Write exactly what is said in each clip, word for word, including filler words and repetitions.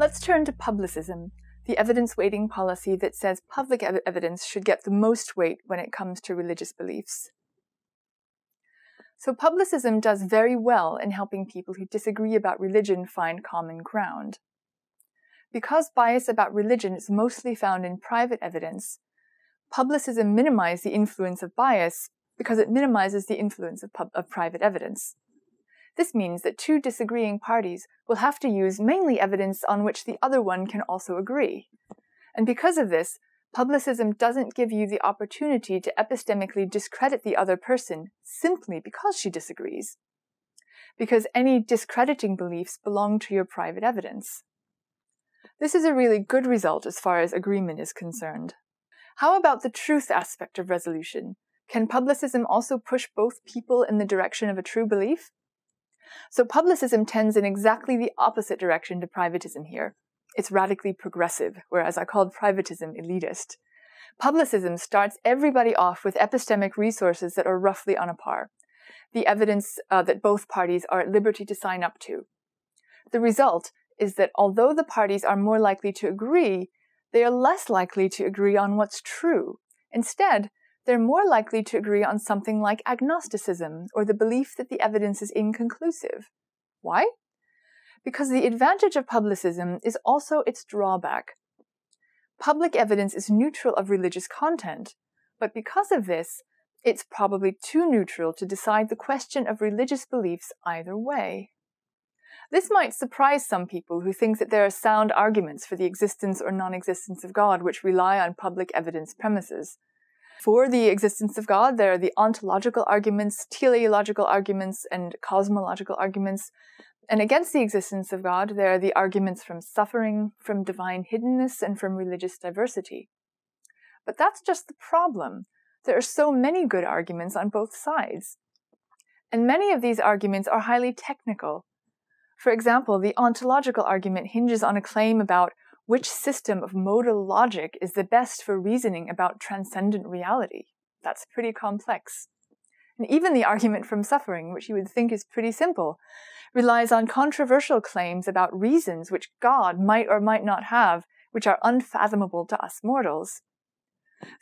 Let's turn to publicism, the evidence weighting policy that says public ev evidence should get the most weight when it comes to religious beliefs. So publicism does very well in helping people who disagree about religion find common ground. Because bias about religion is mostly found in private evidence, publicism minimizes the influence of bias because it minimizes the influence of, pub of private evidence. This means that two disagreeing parties will have to use mainly evidence on which the other one can also agree. And because of this, publicism doesn't give you the opportunity to epistemically discredit the other person simply because she disagrees, because any discrediting beliefs belong to your private evidence. This is a really good result as far as agreement is concerned. How about the truth aspect of resolution? Can publicism also push both people in the direction of a true belief? So publicism tends in exactly the opposite direction to privatism here. It's radically progressive, whereas I called privatism elitist. Publicism starts everybody off with epistemic resources that are roughly on a par, the evidence uh, that both parties are at liberty to sign up to. The result is that although the parties are more likely to agree, they are less likely to agree on what's true. Instead, they're more likely to agree on something like agnosticism, or the belief that the evidence is inconclusive. Why? Because the advantage of publicism is also its drawback. Public evidence is neutral of religious content, but because of this, it's probably too neutral to decide the question of religious beliefs either way. This might surprise some people who think that there are sound arguments for the existence or non-existence of God which rely on public evidence premises. For the existence of God, there are the ontological arguments, teleological arguments, and cosmological arguments. And against the existence of God, there are the arguments from suffering, from divine hiddenness, and from religious diversity. But that's just the problem. There are so many good arguments on both sides. And many of these arguments are highly technical. For example, the ontological argument hinges on a claim about which system of modal logic is the best for reasoning about transcendent reality? That's pretty complex. And even the argument from suffering, which you would think is pretty simple, relies on controversial claims about reasons which God might or might not have, which are unfathomable to us mortals.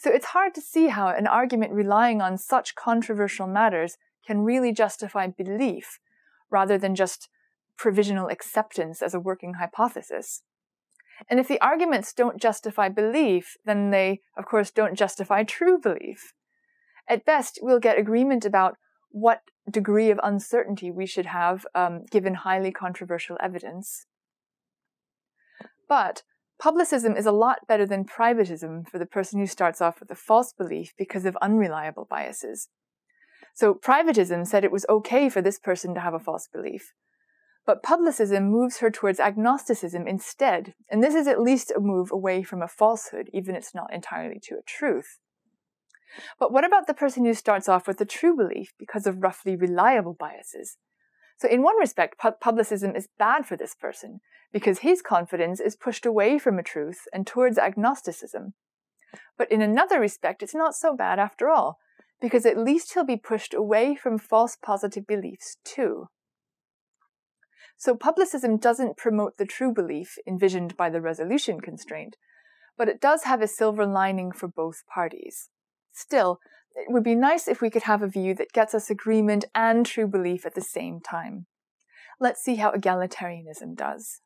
So it's hard to see how an argument relying on such controversial matters can really justify belief, rather than just provisional acceptance as a working hypothesis. And if the arguments don't justify belief, then they, of course, don't justify true belief. At best, we'll get agreement about what degree of uncertainty we should have um, given highly controversial evidence. But publicism is a lot better than privatism for the person who starts off with a false belief because of unreliable biases. So privatism said it was okay for this person to have a false belief. But publicism moves her towards agnosticism instead, and this is at least a move away from a falsehood, even if it's not entirely to a truth. But what about the person who starts off with a true belief because of roughly reliable biases? So in one respect, pu publicism is bad for this person, because his confidence is pushed away from a truth and towards agnosticism. But in another respect, it's not so bad after all, because at least he'll be pushed away from false positive beliefs too. So publicism doesn't promote the true belief envisioned by the resolution constraint, but it does have a silver lining for both parties. Still, it would be nice if we could have a view that gets us agreement and true belief at the same time. Let's see how egalitarianism does.